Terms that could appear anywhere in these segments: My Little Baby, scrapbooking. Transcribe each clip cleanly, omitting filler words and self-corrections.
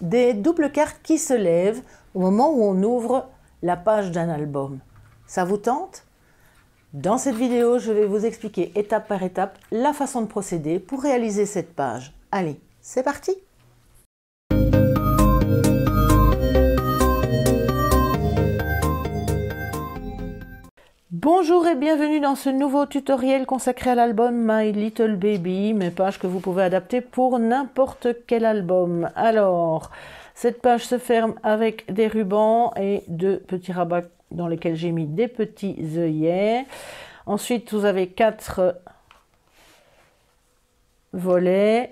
des doubles cartes qui se lèvent au moment où on ouvre la page d'un album. Ça vous tente? Dans cette vidéo, je vais vous expliquer étape par étape la façon de procéder pour réaliser cette page. Allez, c'est parti! Bonjour et bienvenue dans ce nouveau tutoriel consacré à l'album My Little Baby, mes pages que vous pouvez adapter pour n'importe quel album. Alors, cette page se ferme avec des rubans et deux petits rabats dans lesquels j'ai mis des petits œillets. Ensuite, vous avez 4 volets,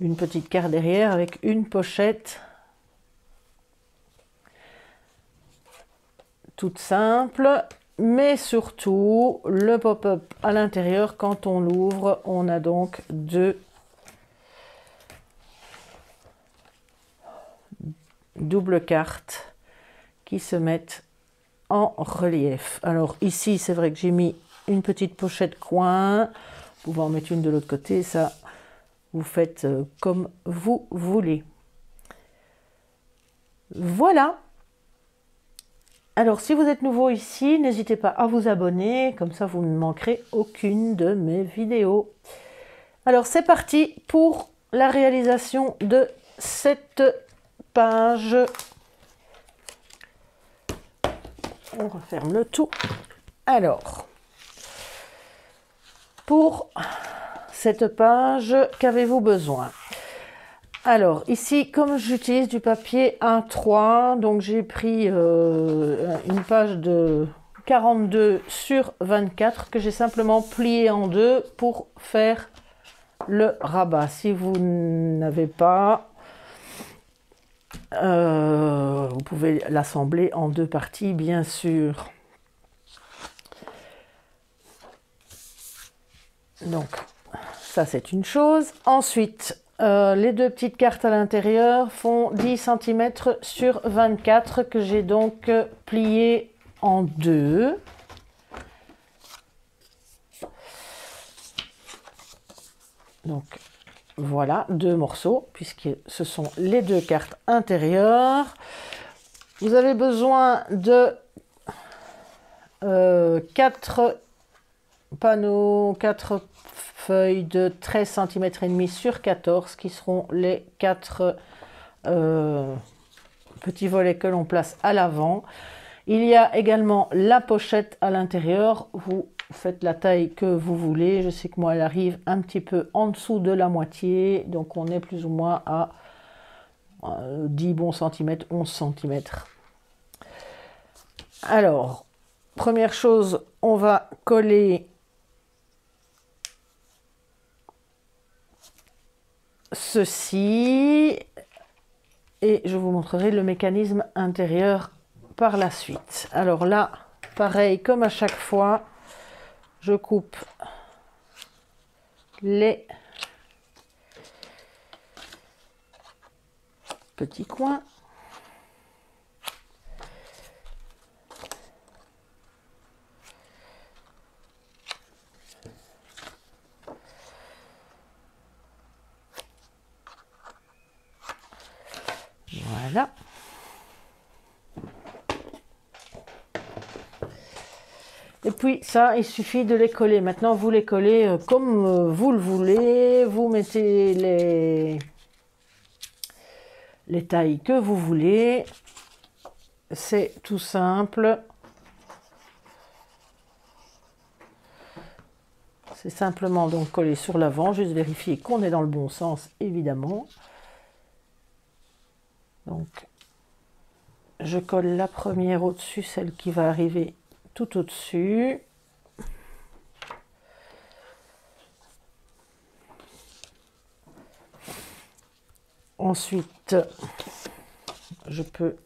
une petite carte derrière avec une pochette toute simple, mais surtout le pop-up à l'intérieur. Quand on l'ouvre, on a donc deux doubles cartes qui se mettent en relief. Alors ici, c'est vrai que j'ai mis une petite pochette coin, vous pouvez en mettre une de l'autre côté, ça vous faites comme vous voulez. Voilà. Alors si vous êtes nouveau ici, n'hésitez pas à vous abonner, comme ça vous ne manquerez aucune de mes vidéos. Alors c'est parti pour la réalisation de cette page. On referme le tout. Alors, pour cette page, qu'avez-vous besoin? Alors, ici, comme j'utilise du papier A3, donc j'ai pris une page de 42 sur 24 que j'ai simplement pliée en deux pour faire le rabat. Si vous n'avez pas... vous pouvez l'assembler en deux parties, bien sûr. Donc, ça c'est une chose. Ensuite, les deux petites cartes à l'intérieur font 10 cm sur 24 que j'ai donc pliées en deux. Donc, voilà, deux morceaux, puisque ce sont les deux cartes intérieures. Vous avez besoin de 4 panneaux, 4 feuilles de 13 cm et demi sur 14, qui seront les 4 petits volets que l'on place à l'avant. Il y a également la pochette à l'intérieur. Vous faites la taille que vous voulez. Je sais que moi, elle arrive un petit peu en dessous de la moitié. Donc, on est plus ou moins à 10 bons centimètres, 11 centimètres. Alors, première chose, on va coller ceci. Et je vous montrerai le mécanisme intérieur par la suite. Alors là, pareil, comme à chaque fois, je coupe les petits coins. Voilà. Et puis ça, il suffit de les coller. Maintenant, vous les collez comme vous le voulez. Vous mettez les tailles que vous voulez. C'est tout simple. C'est simplement donc coller sur l'avant. Juste vérifier qu'on est dans le bon sens, évidemment. Donc, je colle la première au-dessus, celle qui va arriver tout au-dessus. Ensuite, je peux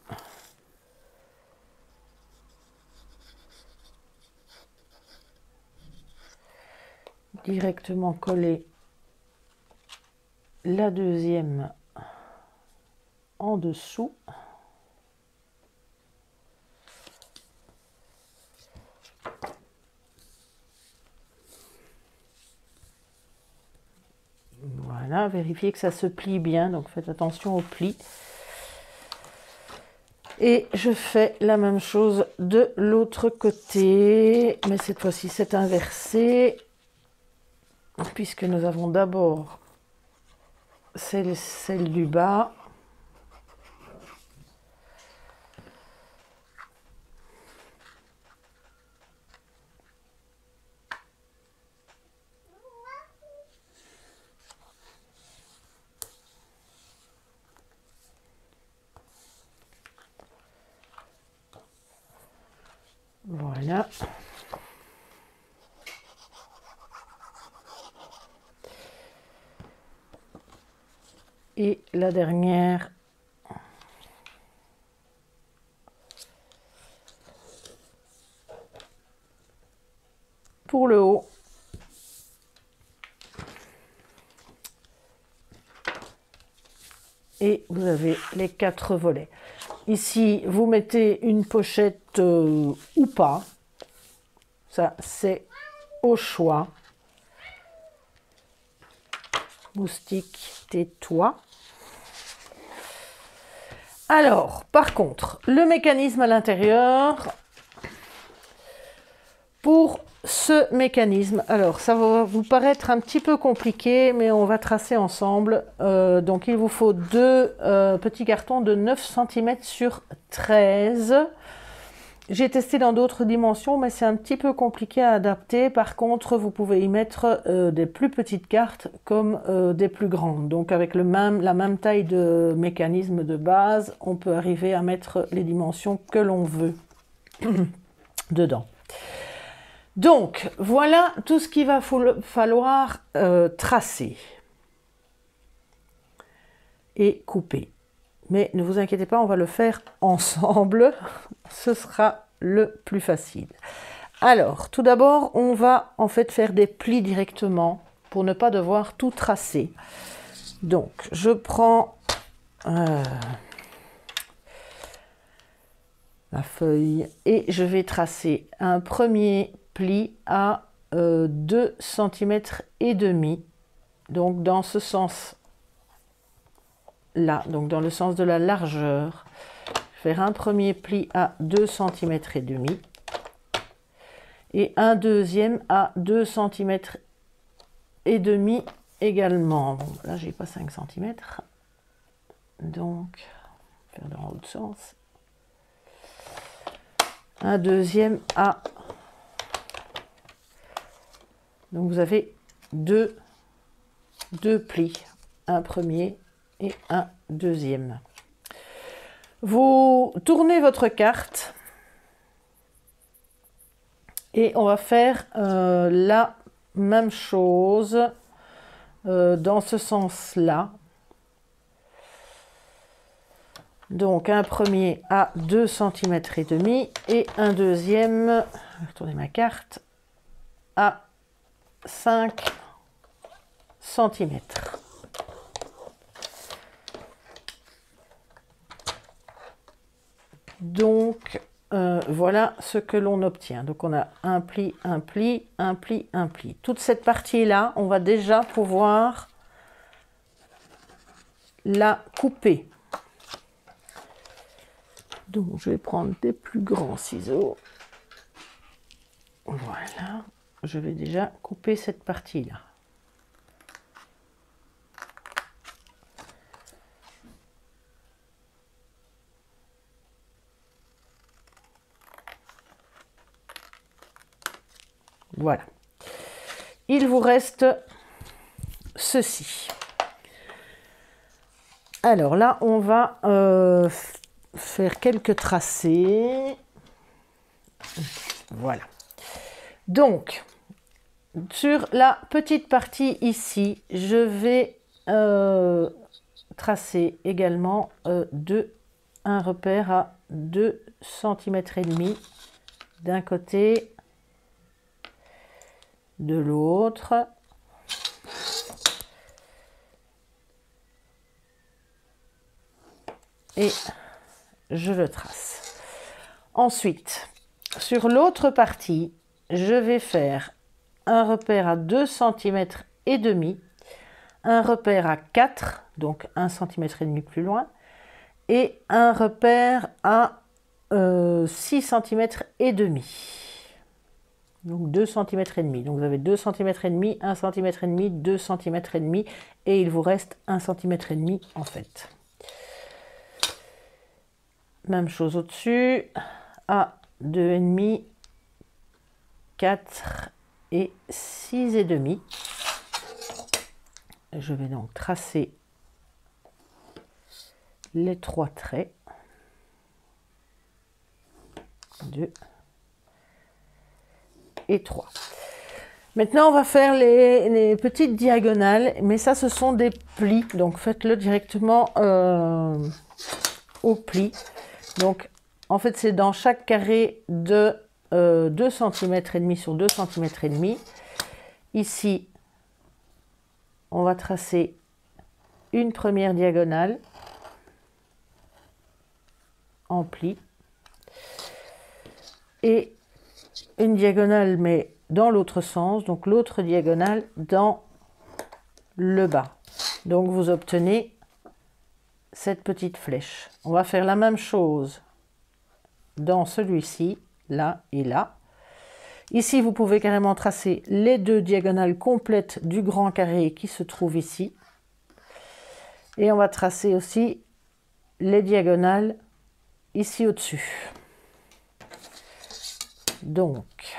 directement coller la deuxième en dessous. Vérifiez que ça se plie bien, donc faites attention au pli. Et je fais la même chose de l'autre côté, mais cette fois-ci c'est inversé, puisque nous avons d'abord celle du bas. Voilà. Et la dernière. Pour le haut. Et vous avez les 4 volets. Ici, vous mettez une pochette ou pas, ça c'est au choix. Moustique, tais-toi. Alors, par contre, le mécanisme à l'intérieur, pour ce mécanisme, alors ça va vous paraître un petit peu compliqué, mais on va tracer ensemble. Donc il vous faut deux petits cartons de 9 cm sur 13. J'ai testé dans d'autres dimensions, mais c'est un petit peu compliqué à adapter. Par contre, vous pouvez y mettre des plus petites cartes comme des plus grandes. Donc avec la même taille de mécanisme de base, on peut arriver à mettre les dimensions que l'on veut dedans. Donc, voilà tout ce qu'il va falloir tracer et couper. Mais ne vous inquiétez pas, on va le faire ensemble. Ce sera le plus facile. Alors, tout d'abord, on va en fait faire des plis directement pour ne pas devoir tout tracer. Donc, je prends ma feuille et je vais tracer un premier pli à 2 cm et demi, donc dans ce sens là, donc dans le sens de la largeur. Faire un premier pli à 2 cm et demi et un deuxième à 2 cm et demi également. Bon, là j'ai pas 5 cm, donc faire dans l'autre sens. Un deuxième à, donc vous avez deux plis, un premier et un deuxième. Vous tournez votre carte et on va faire la même chose dans ce sens-là. Donc un premier à 2 cm et demi et un deuxième, retournez ma carte, à 5 cm. Donc voilà ce que l'on obtient. Donc on a un pli, un pli, un pli, un pli. Toute cette partie-là, on va déjà pouvoir la couper. Donc je vais prendre des plus grands ciseaux. Voilà, je vais déjà couper cette partie-là. Voilà. Il vous reste ceci. Alors là, on va faire quelques tracés. Voilà. Donc, sur la petite partie ici, je vais tracer également un repère à 2 cm et demi d'un côté, de l'autre. Et je le trace. Ensuite, sur l'autre partie, je vais faire un repère à 2 cm et demi, un repère à 4, donc 1 cm et demi plus loin, et un repère à 6 cm et demi. Donc 2 cm et demi. Donc vous avez 2 cm et demi, 1 cm et demi, 2 cm et demi et il vous reste 1 cm et demi en fait. Même chose au-dessus, à 2,5, 4 et 6,5. Je vais donc tracer les 3 traits. 2 et 3. Maintenant, on va faire les petites diagonales, mais ça, ce sont des plis. Donc, faites-le directement au pli. Donc, en fait, c'est dans chaque carré de 2 cm et demi sur 2 cm et demi. Ici, on va tracer une première diagonale en pli et une diagonale mais dans l'autre sens, donc l'autre diagonale dans le bas. Donc vous obtenez cette petite flèche. On va faire la même chose dans celui-ci, là et là. Ici, vous pouvez carrément tracer les deux diagonales complètes du grand carré qui se trouve ici. Et on va tracer aussi les diagonales ici au-dessus. Donc,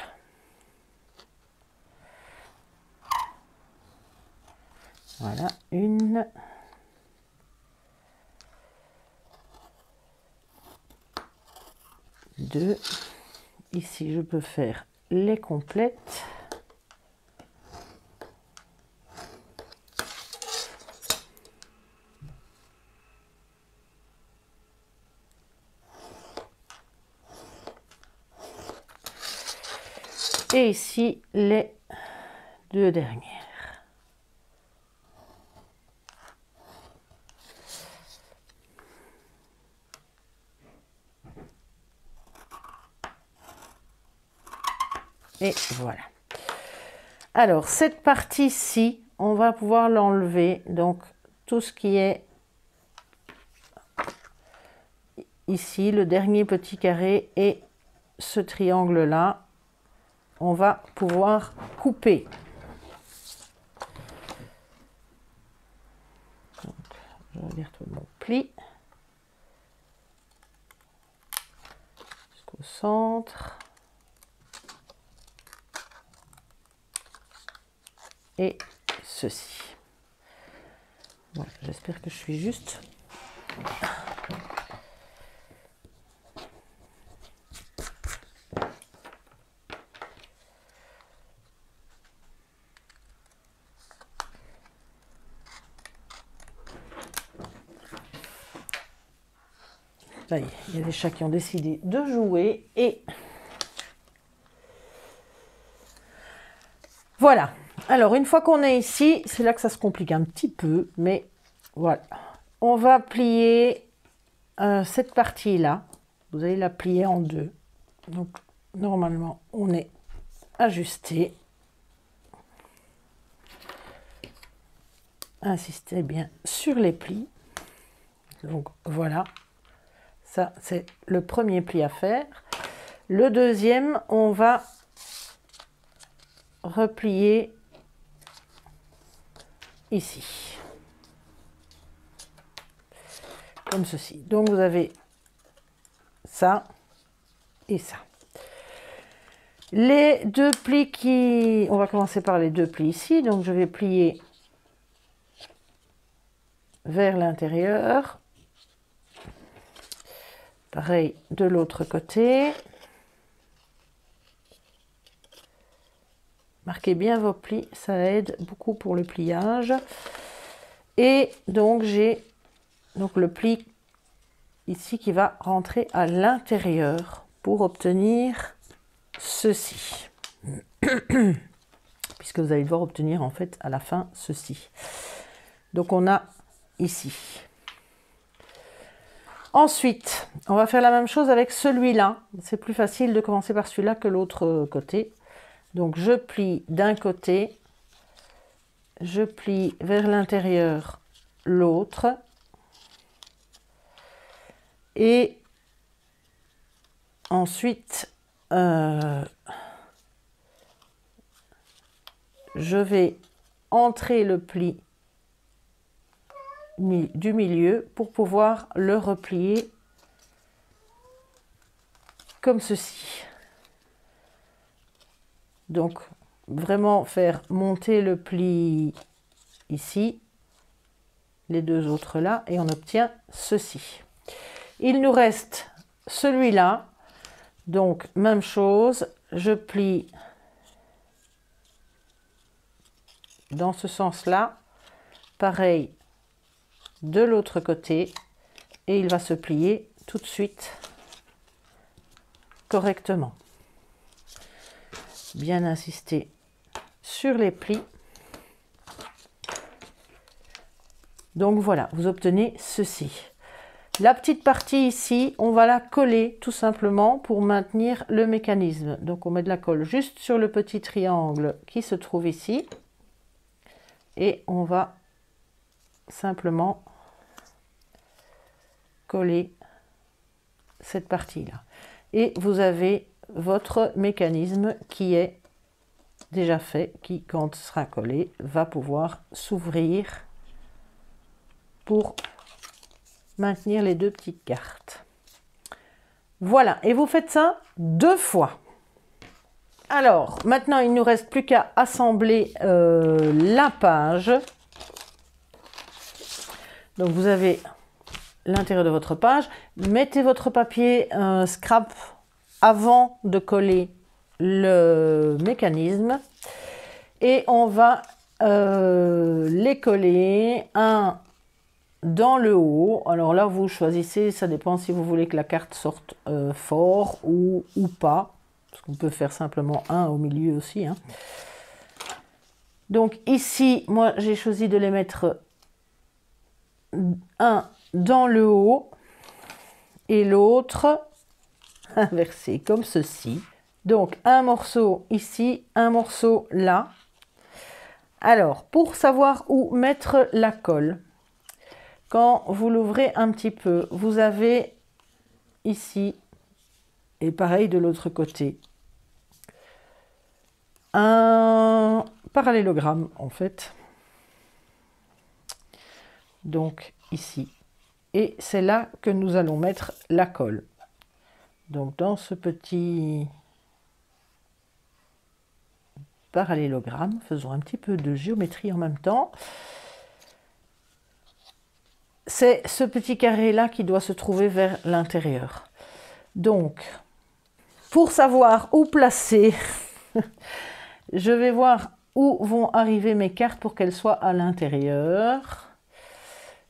voilà, une, deux, ici je peux faire les complètes, et ici les deux dernières. Et voilà. Alors cette partie-ci, on va pouvoir l'enlever. Donc tout ce qui est ici, le dernier petit carré et ce triangle-là, on va pouvoir couper. Donc, je regarde mon pli jusqu'au centre et ceci. Voilà, j'espère que je suis juste. Ça y est, il y a des chats qui ont décidé de jouer et voilà. Alors une fois qu'on est ici, c'est là que ça se complique un petit peu, mais voilà. On va plier cette partie-là. Vous allez la plier en deux. Donc normalement, on est ajusté. Insistez bien sur les plis. Donc voilà. Ça, c'est le premier pli à faire. Le deuxième, on va replier ici. Comme ceci. Donc, vous avez ça et ça. Les deux plis qui... On va commencer par les deux plis ici. Donc, je vais plier vers l'intérieur. Pareil de l'autre côté. Marquez bien vos plis, ça aide beaucoup pour le pliage. Et donc j'ai donc le pli ici qui va rentrer à l'intérieur pour obtenir ceci. Puisque vous allez devoir obtenir en fait à la fin ceci. Donc on a ici. Ensuite, on va faire la même chose avec celui-là. C'est plus facile de commencer par celui-là que l'autre côté. Donc, je plie d'un côté, je plie vers l'intérieur l'autre, Et ensuite, je vais entrer le pli du milieu pour pouvoir le replier comme ceci. Donc vraiment faire monter le pli ici, les deux autres là, et on obtient ceci. Il nous reste celui-là, donc même chose, je plie dans ce sens-là, pareil de l'autre côté, et il va se plier tout de suite correctement. Bien insister sur les plis. Donc voilà, vous obtenez ceci. La petite partie ici, on va la coller tout simplement pour maintenir le mécanisme. Donc on met de la colle juste sur le petit triangle qui se trouve ici. Et on va simplement coller cette partie-là. Et vous avez votre mécanisme qui est déjà fait, qui, quand sera collé, va pouvoir s'ouvrir pour maintenir les deux petites cartes. Voilà, et vous faites ça deux fois. Alors, maintenant, il ne nous reste plus qu'à assembler la page. Donc, vous avez l'intérieur de votre page. Mettez votre papier scrap avant de coller le mécanisme. Et on va les coller un dans le haut. Alors là, vous choisissez, ça dépend si vous voulez que la carte sorte fort ou pas. Parce qu'on peut faire simplement un au milieu aussi, hein. Donc ici, moi, j'ai choisi de les mettre un dans le haut et l'autre inversé, comme ceci. Donc un morceau ici, un morceau là. Alors, pour savoir où mettre la colle, quand vous l'ouvrez un petit peu, vous avez ici, et pareil de l'autre côté, un parallélogramme en fait. Donc ici. Et c'est là que nous allons mettre la colle. Donc dans ce petit parallélogramme, faisons un petit peu de géométrie en même temps. C'est ce petit carré-là qui doit se trouver vers l'intérieur. Donc, pour savoir où placer, je vais voir où vont arriver mes cartes pour qu'elles soient à l'intérieur.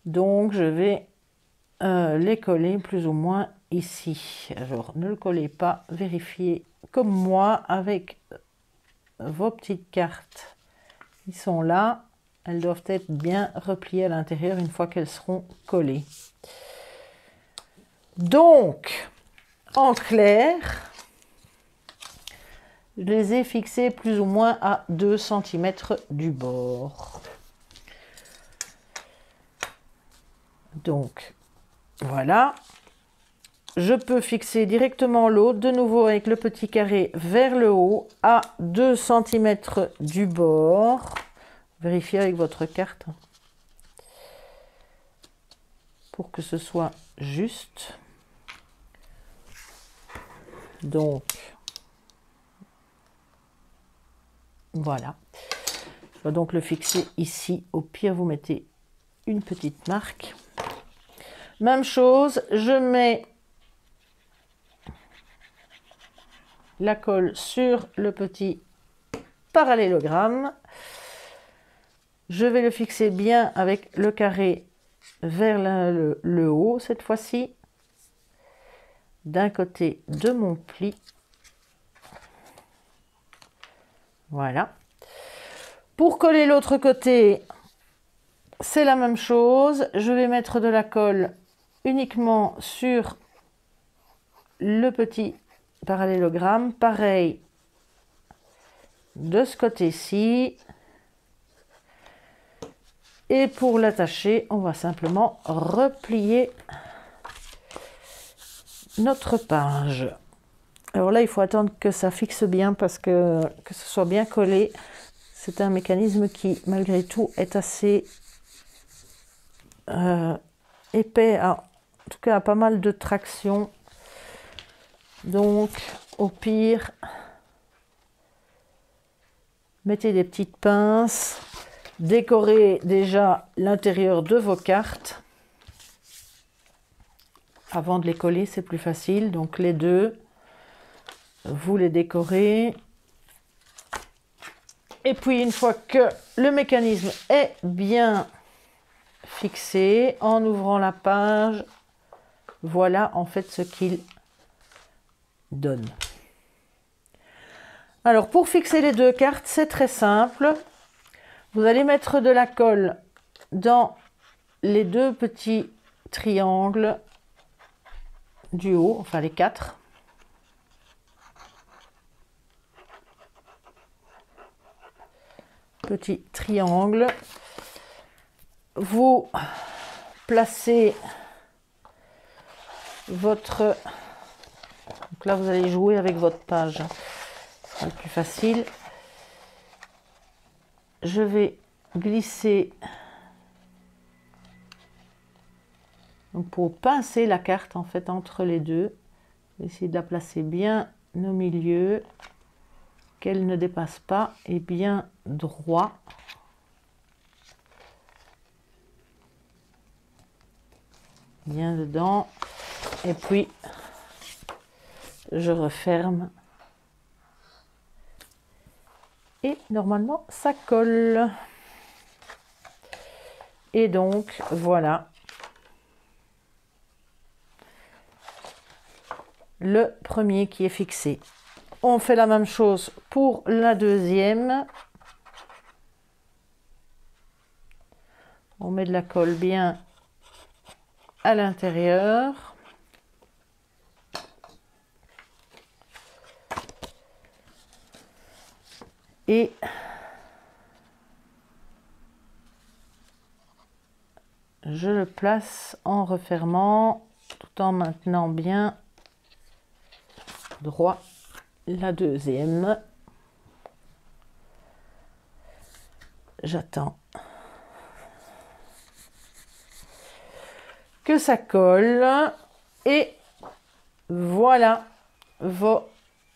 Donc, je vais les coller plus ou moins ici. Alors, ne le collez pas, vérifiez comme moi avec vos petites cartes qui sont là. Elles doivent être bien repliées à l'intérieur une fois qu'elles seront collées. Donc, en clair, je les ai fixées plus ou moins à 2 cm du bord. Donc, voilà. Je peux fixer directement l'autre, de nouveau avec le petit carré vers le haut, à 2 cm du bord. Vérifiez avec votre carte pour que ce soit juste. Donc, voilà. Je vais donc le fixer ici. Au pire, vous mettez une petite marque. Même chose, je mets la colle sur le petit parallélogramme. Je vais le fixer bien avec le carré vers le haut, cette fois-ci, d'un côté de mon pli. Voilà. Pour coller l'autre côté, c'est la même chose. Je vais mettre de la colle uniquement sur le petit parallélogramme. Pareil de ce côté-ci. Et pour l'attacher, on va simplement replier notre page. Alors là, il faut attendre que ça fixe bien, parce que ce soit bien collé. C'est un mécanisme qui, malgré tout, est assez épais. Alors, en tout cas, a pas mal de traction. Donc, au pire, mettez des petites pinces. Décorez déjà l'intérieur de vos cartes. Avant de les coller, c'est plus facile. Donc, les deux, vous les décorez. Et puis, une fois que le mécanisme est bien fixé, en ouvrant la page, voilà en fait ce qu'il donne. Alors, pour fixer les deux cartes, c'est très simple. Vous allez mettre de la colle dans les deux petits triangles du haut, enfin les quatre. Petit triangle, vous placez votre, donc là vous allez jouer avec votre page, c'est le plus facile. Je vais glisser, donc pour pincer la carte en fait entre les deux, je vais essayer de la placer bien au milieu, qu'elle ne dépasse pas, et bien droit. Bien dedans. Et puis, je referme. Et normalement, ça colle. Et donc, voilà. Le premier qui est fixé. On fait la même chose pour la deuxième. On met de la colle bien à l'intérieur. Et je le place en refermant tout en maintenant bien droit. La deuxième, j'attends que ça colle, et voilà vos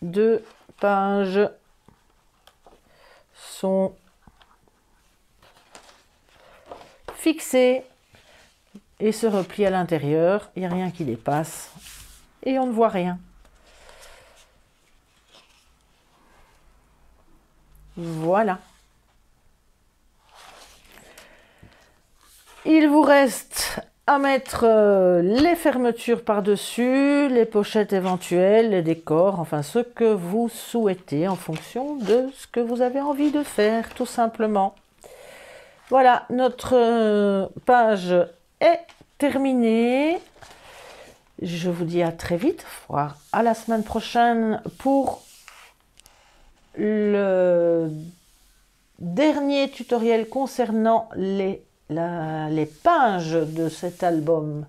deux pages sont fixées et se replient à l'intérieur, il n'y a rien qui dépasse et on ne voit rien. Voilà. Il vous reste à mettre les fermetures par-dessus, les pochettes éventuelles, les décors, enfin ce que vous souhaitez en fonction de ce que vous avez envie de faire, tout simplement. Voilà, notre page est terminée. Je vous dis à très vite, voire à la semaine prochaine pour le dernier tutoriel concernant les pages de cet album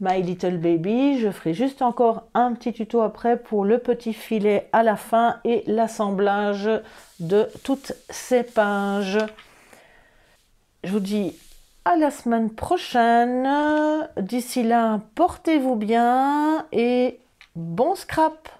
My Little Baby. Je ferai juste encore un petit tuto après pour le petit filet à la fin et l'assemblage de toutes ces pages. Je vous dis à la semaine prochaine. D'ici là, portez-vous bien et bon scrap!